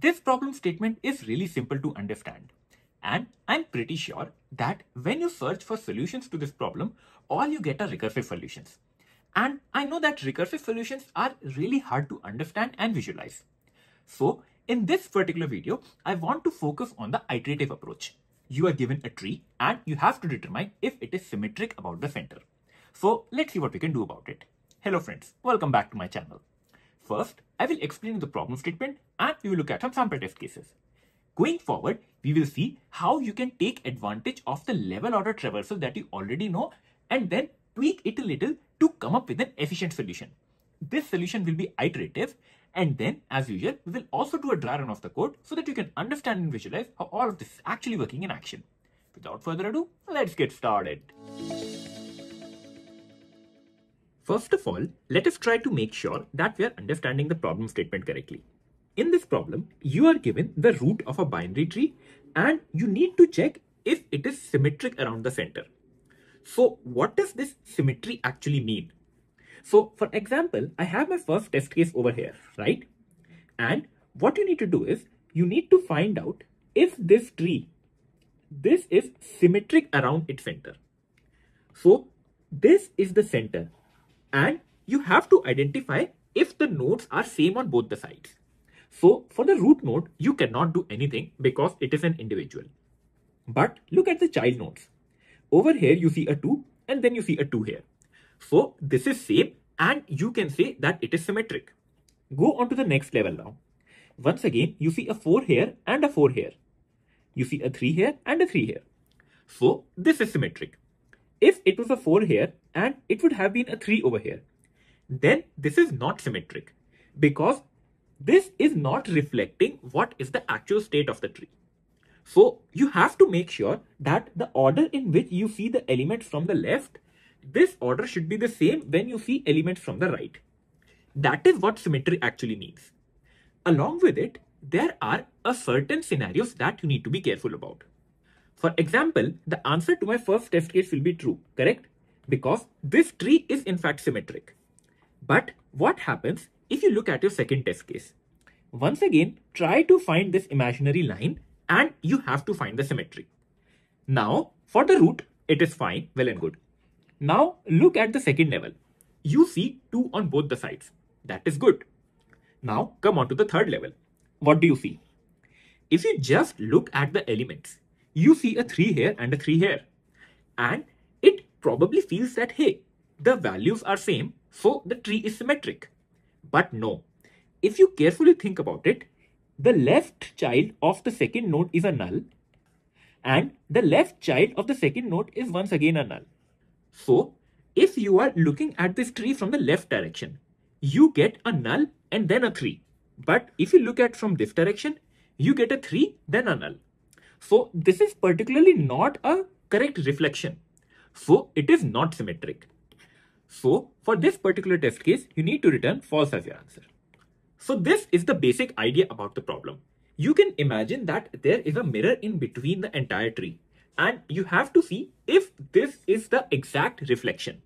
This problem statement is really simple to understand. And I'm pretty sure that when you search for solutions to this problem, all you get are recursive solutions. And I know that recursive solutions are really hard to understand and visualize. So in this particular video, I want to focus on the iterative approach. You are given a tree and you have to determine if it is symmetric about the center. So let's see what we can do about it. Hello friends, welcome back to my channel. First, I will explain the problem statement and we will look at some sample test cases. Going forward, we will see how you can take advantage of the level order traversal that you already know and then tweak it a little to come up with an efficient solution. This solution will be iterative, and then as usual, we will also do a dry run of the code so that you can understand and visualize how all of this is actually working in action. Without further ado, let's get started. First of all, let us try to make sure that we are understanding the problem statement correctly. In this problem, you are given the root of a binary tree and you need to check if it is symmetric around the center. So what does this symmetry actually mean? So for example, I have my first test case over here, right? And what you need to do is you need to find out if this tree, this is symmetric around its center. So this is the center and you have to identify if the nodes are same on both the sides. So for the root node, you cannot do anything because it is an individual. But look at the child nodes. Over here, you see a 2 and then you see a 2 here. So this is same and you can say that it is symmetric. Go on to the next level now. Once again, you see a 4 here and a 4 here. You see a 3 here and a 3 here. So this is symmetric. If it was a 4 here and it would have been a 3 over here, then this is not symmetric because this is not reflecting what is the actual state of the tree. So you have to make sure that the order in which you see the elements from the left, this order should be the same when you see elements from the right. That is what symmetry actually means. Along with it, there are a certain scenarios that you need to be careful about. For example, the answer to my first test case will be true, correct? Because this tree is in fact symmetric. But what happens if you look at your second test case? Once again, try to find this imaginary line and you have to find the symmetry. Now, for the root, it is fine, well and good. Now, look at the second level. You see 2 on both the sides. That is good. Now, come on to the third level. What do you see? If you just look at the elements, you see a 3 here and a 3 here. And it probably feels that, hey, the values are same, so the tree is symmetric. But no, if you carefully think about it, the left child of the second node is a null and the left child of the second node is once again a null. So if you are looking at this tree from the left direction, you get a null and then a 3. But if you look at from this direction, you get a 3 then a null. So this is particularly not a correct reflection. So it is not symmetric. So for this particular test case, you need to return false as your answer. So this is the basic idea about the problem. You can imagine that there is a mirror in between the entire tree and you have to see if this is the exact reflection.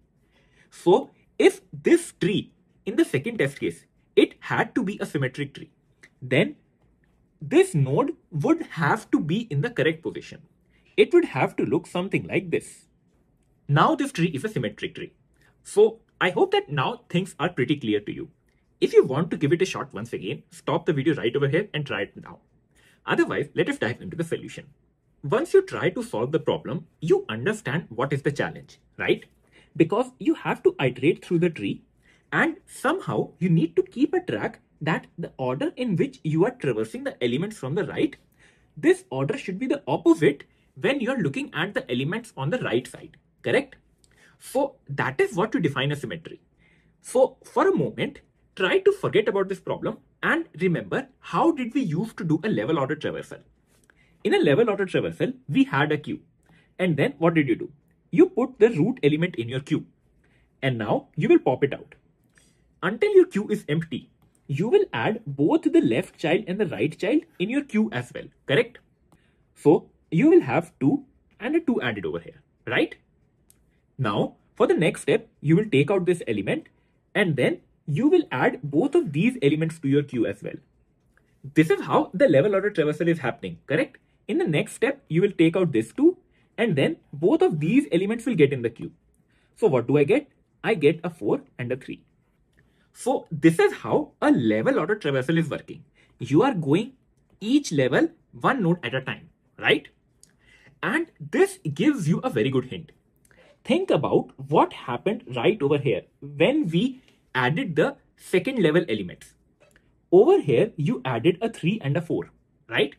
So if this tree in the second test case, it had to be a symmetric tree, then this node would have to be in the correct position. It would have to look something like this. Now this tree is a symmetric tree. So I hope that now things are pretty clear to you. If you want to give it a shot once again, stop the video right over here and try it now. Otherwise, let us dive into the solution. Once you try to solve the problem, you understand what is the challenge, right? Because you have to iterate through the tree and somehow you need to keep a track that the order in which you are traversing the elements from the right, this order should be the opposite when you are looking at the elements on the right side, correct? So that is what you define as symmetry. So for a moment, try to forget about this problem and remember how did we used to do a level order traversal. In a level order traversal, we had a queue. And then what did you do? You put the root element in your queue. And now you will pop it out. Until your queue is empty, you will add both the left child and the right child in your queue as well, correct? So you will have 2 and a 2 added over here, right? Now for the next step, you will take out this element and then you will add both of these elements to your queue as well. This is how the level order traversal is happening, correct? In the next step, you will take out this two, and then both of these elements will get in the queue. So what do I get? I get a 4 and a 3. So this is how a level order traversal is working. You are going each level one node at a time, right? And this gives you a very good hint. Think about what happened right over here when we added the second level elements. Over here, you added a 3 and a 4, right?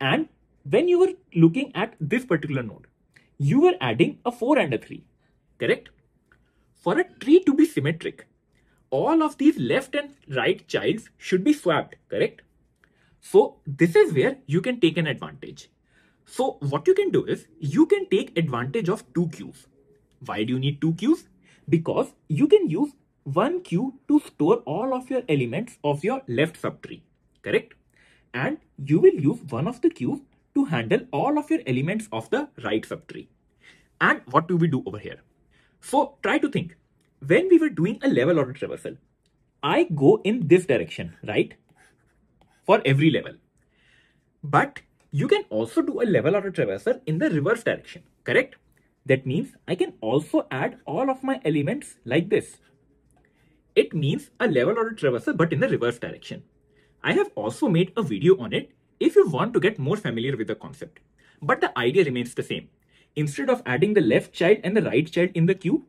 And when you were looking at this particular node, you were adding a 4 and a 3, correct? For a tree to be symmetric, all of these left and right childs should be swapped, correct? So this is where you can take an advantage. So what you can do is you can take advantage of two queues. Why do you need two queues? Because you can use one queue to store all of your elements of your left subtree, correct? And you will use one of the queues to handle all of your elements of the right subtree. And what do we do over here? So try to think. When we were doing a level order traversal, I go in this direction, right? For every level. But you can also do a level order traversal in the reverse direction, correct? That means I can also add all of my elements like this. It means a level order traversal but in the reverse direction. I have also made a video on it if you want to get more familiar with the concept. But the idea remains the same. Instead of adding the left child and the right child in the queue,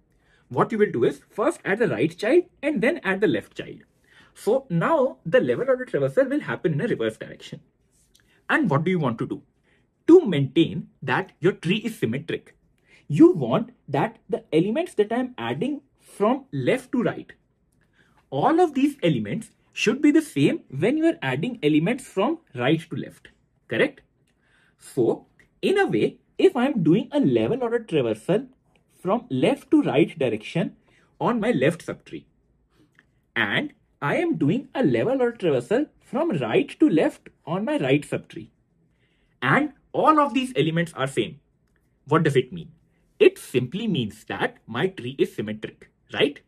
what you will do is first add the right child and then add the left child. So now the level order traversal will happen in a reverse direction. And what do you want to do? To maintain that your tree is symmetric, you want that the elements that I am adding from left to right, all of these elements should be the same when you are adding elements from right to left, correct? So in a way, if I am doing a level order traversal from left to right direction on my left subtree, and I am doing a level order traversal from right to left on my right subtree, and all of these elements are same. What does it mean? It simply means that my tree is symmetric, right?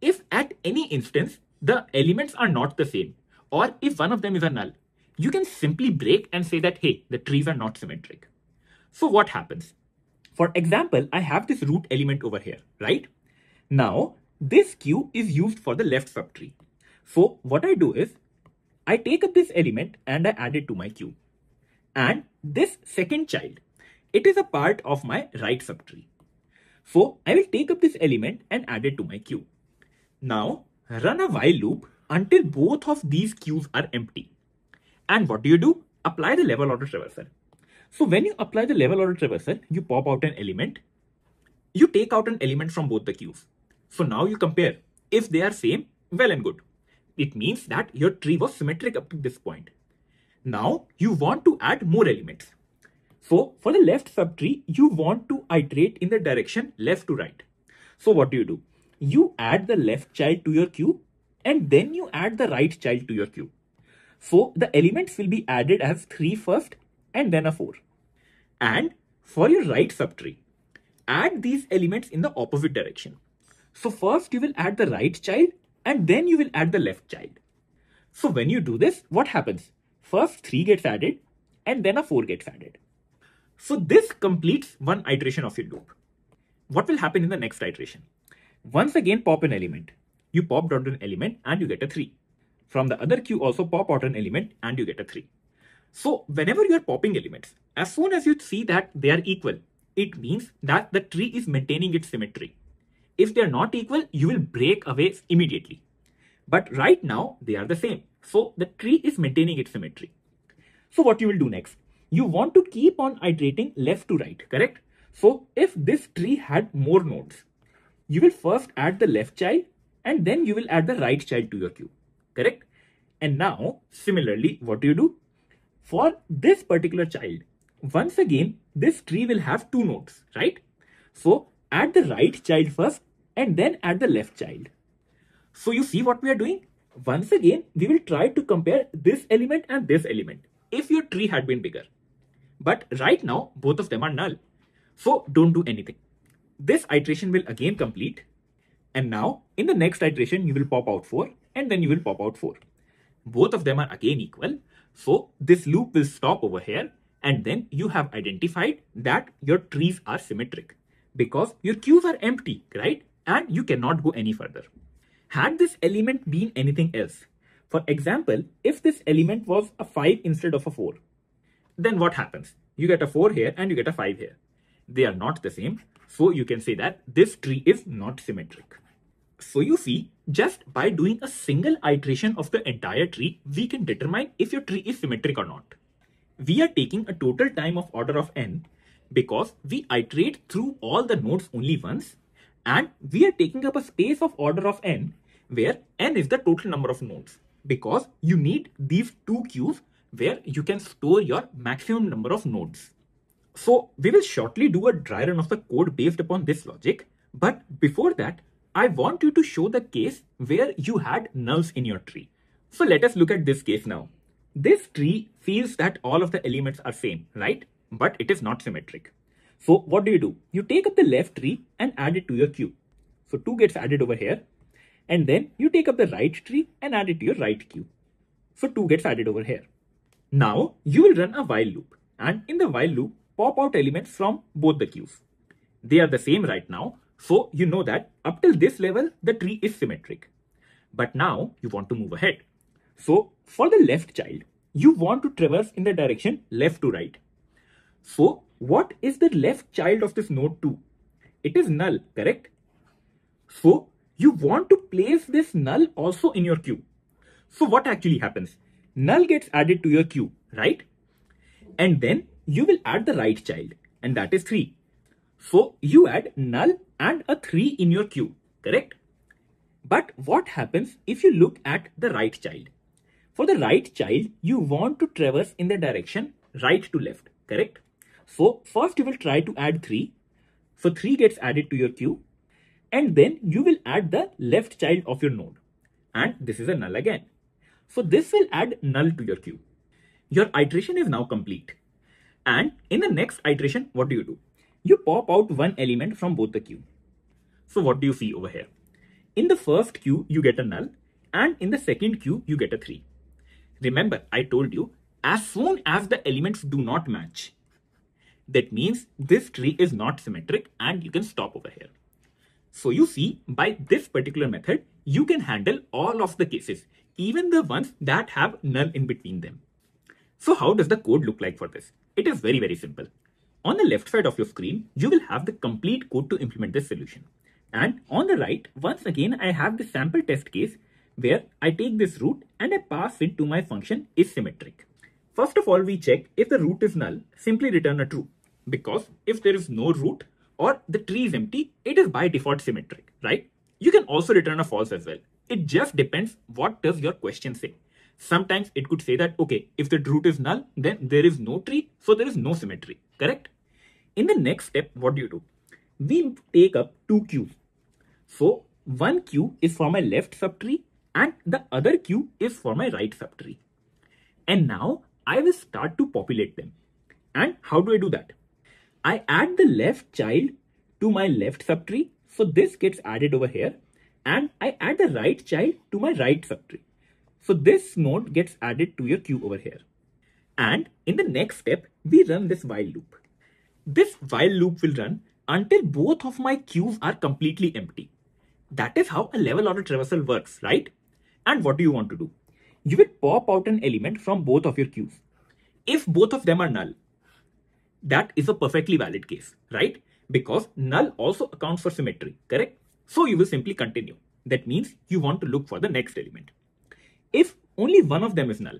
If at any instance the elements are not the same, or if one of them is a null, you can simply break and say that, hey, the trees are not symmetric. So what happens? For example, I have this root element over here, right? Now, this queue is used for the left subtree. So what I do is I take up this element and I add it to my queue. And this second child, it is a part of my right subtree. So I will take up this element and add it to my queue. Now run a while loop until both of these queues are empty. And what do? Apply the level order traversal. So when you apply the level order traversal, you pop out an element. You take out an element from both the queues. So now you compare. If they are same, well and good. It means that your tree was symmetric up to this point. Now you want to add more elements. So for the left subtree, you want to iterate in the direction left to right. So what do? You add the left child to your queue and then you add the right child to your queue. So the elements will be added as 3 first and then a 4. And for your right subtree, add these elements in the opposite direction. So first you will add the right child and then you will add the left child. So when you do this, what happens? First 3 gets added and then a 4 gets added. So this completes one iteration of your loop. What will happen in the next iteration? Once again, pop an element. You popped out an element and you get a 3. From the other queue also pop out an element and you get a 3. So whenever you are popping elements, as soon as you see that they are equal, it means that the tree is maintaining its symmetry. If they are not equal, you will break away immediately. But right now they are the same. So the tree is maintaining its symmetry. So what you will do next? You want to keep on iterating left to right, correct? So if this tree had more nodes, you will first add the left child and then you will add the right child to your queue, correct? And now, similarly, what do? For this particular child, once again, this tree will have 2 nodes, right? So add the right child first and then add the left child. So you see what we are doing? Once again, we will try to compare this element and this element if your tree had been bigger. But right now, both of them are null. So don't do anything. This iteration will again complete. And now in the next iteration, you will pop out 4 and then you will pop out 4. Both of them are again equal. So this loop will stop over here, and then you have identified that your trees are symmetric because your queues are empty, right? And you cannot go any further. Had this element been anything else, for example, if this element was a 5 instead of a 4, then what happens? You get a 4 here and you get a 5 here. They are not the same. So you can say that this tree is not symmetric. So you see, just by doing a single iteration of the entire tree, we can determine if your tree is symmetric or not. We are taking a total time of order of n because we iterate through all the nodes only once, and we are taking up a space of order of n where n is the total number of nodes, because you need these two queues where you can store your maximum number of nodes. So we will shortly do a dry run of the code based upon this logic, but before that, I want you to show the case where you had nulls in your tree. So let us look at this case now. This tree feels that all of the elements are same, right? But it is not symmetric. So what do? You take up the left tree and add it to your queue. So 2 gets added over here. And then you take up the right tree and add it to your right queue. So 2 gets added over here. Now you will run a while loop. And in the while loop, pop out elements from both the queues. They are the same right now. So you know that up till this level, the tree is symmetric. But now you want to move ahead. So for the left child, you want to traverse in the direction left to right. So what is the left child of this node 2? It is null, correct? So you want to place this null also in your queue. So what actually happens? Null gets added to your queue, right? And then you will add the right child, and that is 3. So you add null and a 3 in your queue, correct? But what happens if you look at the right child? For the right child, you want to traverse in the direction right to left, correct? So first you will try to add 3. So 3 gets added to your queue. And then you will add the left child of your node. And this is a null again. So this will add null to your queue. Your iteration is now complete. And in the next iteration, what do? You pop out one element from both the queue. So what do you see over here? In the first queue, you get a null, and in the second queue, you get a 3. Remember, I told you, as soon as the elements do not match, that means this tree is not symmetric, and you can stop over here. So you see, by this particular method, you can handle all of the cases, even the ones that have null in between them. So how does the code look like for this? It is very, very simple. On the left side of your screen, you will have the complete code to implement this solution. And on the right, once again, I have the sample test case where I take this root and I pass it to my function is symmetric. First of all, we check if the root is null, simply return a true. Because if there is no root or the tree is empty, it is by default symmetric, right? You can also return a false as well. It just depends what does your question say. Sometimes it could say that, okay, if the root is null, then there is no tree, so there is no symmetry, correct? In the next step, what do? We take up two queues. So one queue is for my left subtree and the other queue is for my right subtree. And now I will start to populate them. And how do I do that? I add the left child to my left subtree. So this gets added over here. And I add the right child to my right subtree. So this node gets added to your queue over here. And in the next step, we run this while loop. This while loop will run until both of my queues are completely empty. That is how a level order traversal works, right? And what do you want to do? You will pop out an element from both of your queues. If both of them are null, that is a perfectly valid case, right? Because null also accounts for symmetry, correct? So you will simply continue. That means you want to look for the next element. If only one of them is null,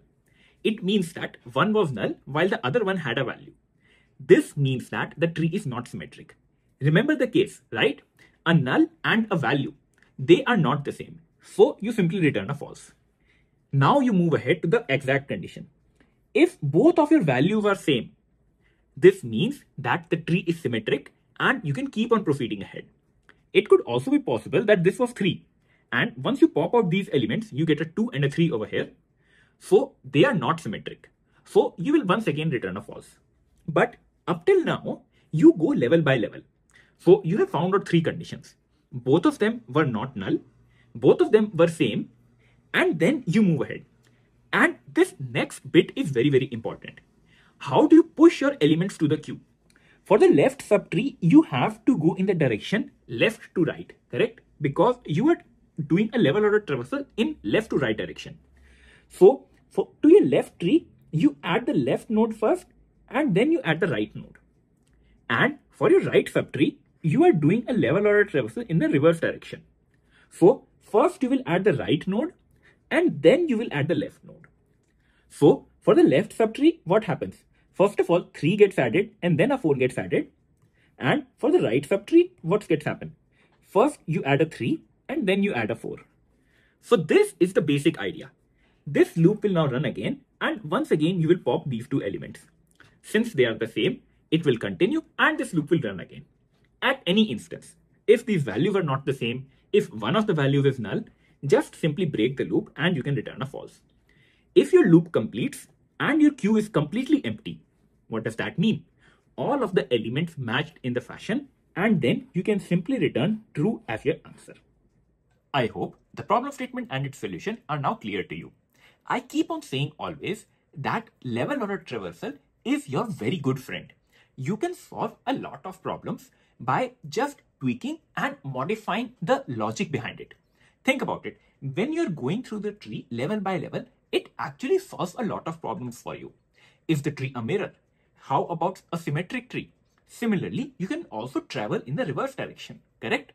it means that one was null while the other one had a value. This means that the tree is not symmetric. Remember the case, right? A null and a value, they are not the same. So you simply return a false. Now you move ahead to the exact condition. If both of your values are same, this means that the tree is symmetric and you can keep on proceeding ahead. It could also be possible that this was 3. And once you pop out these elements, you get a 2 and a 3 over here. So they are not symmetric. So you will once again return a false. But up till now, you go level by level. So you have found out 3 conditions. Both of them were not null. Both of them were same. And then you move ahead. And this next bit is very, very important. How do you push your elements to the queue? For the left subtree, you have to go in the direction left to right, correct? Because you are doing a level order traversal in left to right direction. So to your left tree, you add the left node first and then you add the right node. And for your right subtree, you are doing a level order traversal in the reverse direction. So first you will add the right node and then you will add the left node. So for the left subtree, what happens? First of all, 3 gets added and then a 4 gets added. And for the right subtree, what gets happen? First you add a 3 and then you add a 4. So this is the basic idea. This loop will now run again, and once again you will pop these two elements. Since they are the same, it will continue and this loop will run again. At any instance, if these values are not the same, if one of the values is null, just simply break the loop and you can return a false. If your loop completes and your queue is completely empty, what does that mean? All of the elements matched in the fashion, and then you can simply return true as your answer. I hope the problem statement and its solution are now clear to you. I keep on saying always that level order traversal is your very good friend. You can solve a lot of problems by just tweaking and modifying the logic behind it. Think about it. When you're going through the tree level by level, it actually solves a lot of problems for you. Is the tree a mirror? How about a symmetric tree? Similarly, you can also travel in the reverse direction, correct?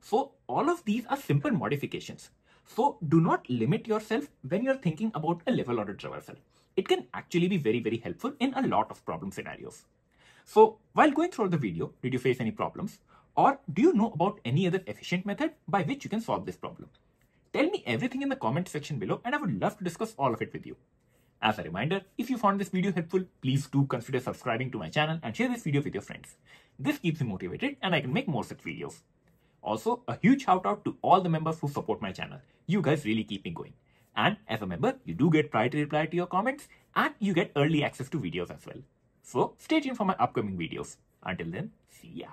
So all of these are simple modifications. So do not limit yourself when you're thinking about a level order traversal. It can actually be very, very helpful in a lot of problem scenarios. So while going through the video, did you face any problems? Or do you know about any other efficient method by which you can solve this problem? Tell me everything in the comment section below and I would love to discuss all of it with you. As a reminder, if you found this video helpful, please do consider subscribing to my channel and share this video with your friends. This keeps me motivated and I can make more such videos. Also, a huge shout out to all the members who support my channel. You guys really keep me going. And as a member, you do get priority reply to your comments and you get early access to videos as well. So stay tuned for my upcoming videos. Until then, see ya.